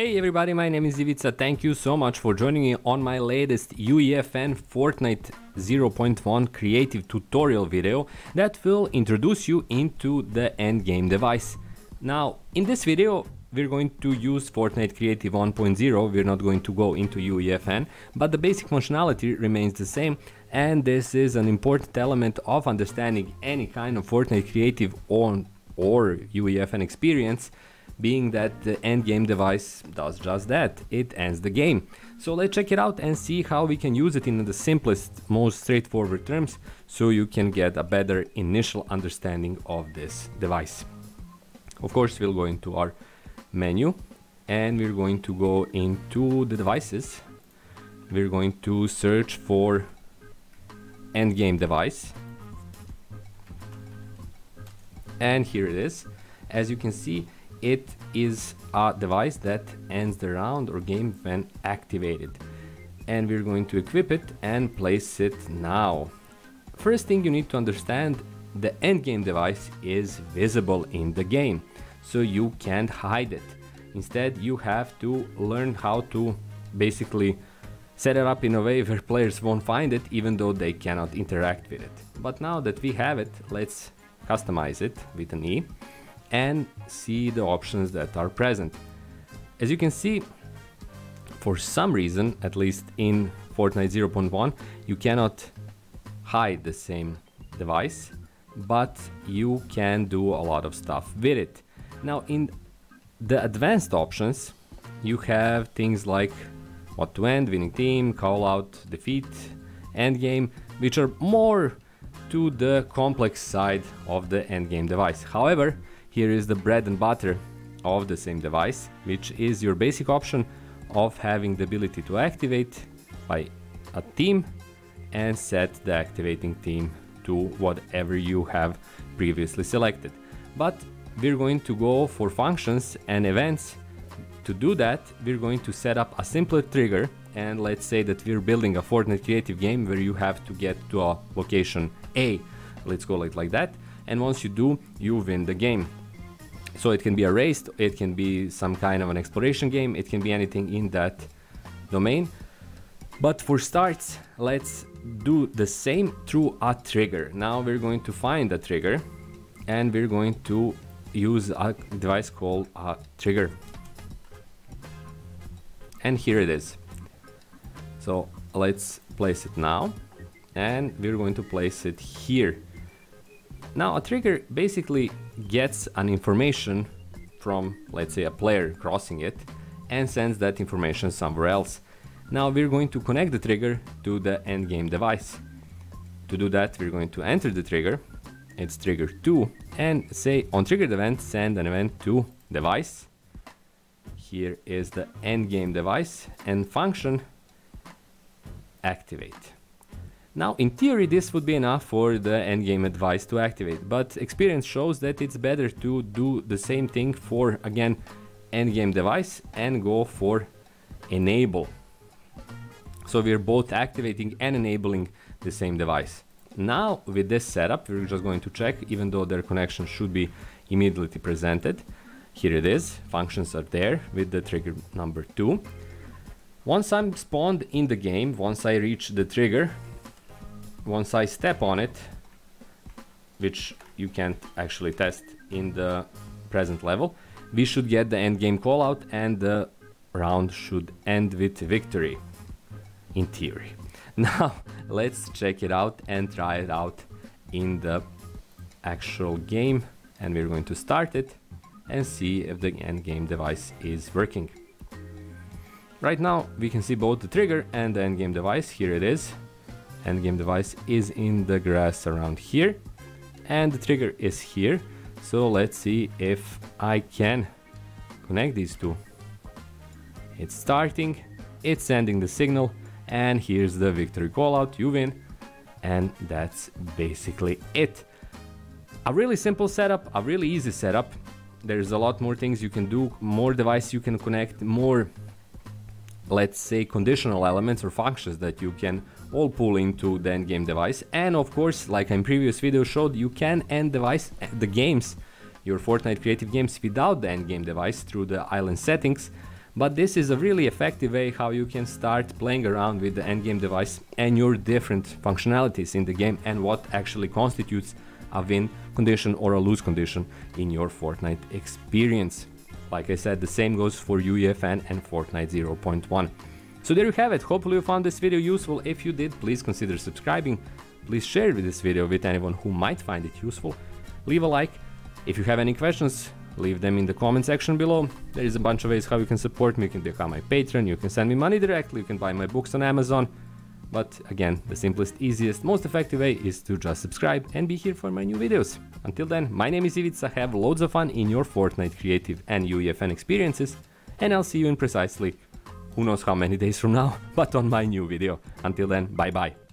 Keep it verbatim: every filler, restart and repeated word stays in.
Hey everybody, my name is Ivica. Thank you so much for joining me on my latest U E F N Fortnite zero point one Creative tutorial video that will introduce you into the Endgame device. Now, in this video, we're going to use Fortnite Creative one point oh, we're not going to go into U E F N, but the basic functionality remains the same, and this is an important element of understanding any kind of Fortnite Creative on or U E F N experience, being that the Endgame device does just that, it ends the game. So let's check it out and see how we can use it in the simplest, most straightforward terms, so you can get a better initial understanding of this device. Of course, we'll go into our menu and we're going to go into the devices. We're going to search for Endgame device. And here it is. As you can see, it is a device that ends the round or game when activated, and we're going to equip it and place it now. First thing you need to understand, the Endgame device is visible in the game, so you can't hide it. Instead, you have to learn how to basically set it up in a way where players won't find it, even though they cannot interact with it. But now that we have it, let's customize it with an E and see the options that are present. As you can see, for some reason, at least in Fortnite zero point one, you cannot hide the same device, but you can do a lot of stuff with it. Now, in the advanced options, you have things like what to end, winning team, call out, defeat, end game, which are more to the complex side of the Endgame device. However, here is the bread and butter of the same device, which is your basic option of having the ability to activate by a team and set the activating team to whatever you have previously selected. But we're going to go for functions and events. To do that, we're going to set up a simpler trigger, and let's say that we're building a Fortnite Creative game where you have to get to a location A. Let's go like, like that, and once you do, you win the game. So it can be a race, it can be some kind of an exploration game, it can be anything in that domain. But for starts, let's do the same through a trigger. Now we're going to find a trigger and we're going to use a device called a trigger. And here it is. So let's place it now, and we're going to place it here. Now a trigger basically gets an information from, let's say, a player crossing it, and sends that information somewhere else. Now we're going to connect the trigger to the Endgame device. To do that, we're going to enter the trigger, it's trigger two, and say on triggered event, send an event to device. Here is the Endgame device, and function activate. Now, in theory, this would be enough for the Endgame device to activate, but experience shows that it's better to do the same thing for, again, Endgame device and go for enable. So we're both activating and enabling the same device. Now, with this setup, we're just going to check, even though their connection should be immediately presented. Here it is, functions are there with the trigger number two. Once I'm spawned in the game, once I reach the trigger, once I step on it, which you can't actually test in the present level, we should get the Endgame callout and the round should end with victory, in theory. Now let's check it out and try it out in the actual game, and we're going to start it and see if the Endgame device is working. Right now we can see both the trigger and the Endgame device. Here it is. Endgame device is in the grass around here, and the trigger is here. So let's see if I can connect these two. It's starting, it's sending the signal, and here's the victory callout, you win. And that's basically it. A really simple setup, a really easy setup. There's a lot more things you can do, more devices you can connect, more, let's say, conditional elements or functions that you can all pull into the Endgame device. And of course, like in previous video showed, you can end device the games, your Fortnite Creative games, without the Endgame device through the island settings. But this is a really effective way how you can start playing around with the endgame device and your different functionalities in the game and what actually constitutes a win condition or a lose condition in your Fortnite experience. Like I said, the same goes for U E F N and Fortnite zero point one. So there you have it. Hopefully you found this video useful. If you did, please consider subscribing. Please share this video with anyone who might find it useful. Leave a like. If you have any questions, leave them in the comment section below. There is a bunch of ways how you can support me. You can become my patron, you can send me money directly, you can buy my books on Amazon. But again, the simplest, easiest, most effective way is to just subscribe and be here for my new videos. Until then, my name is Ivica, have loads of fun in your Fortnite Creative and U E F N experiences, and I'll see you in precisely who knows how many days from now, but on my new video. Until then, bye bye.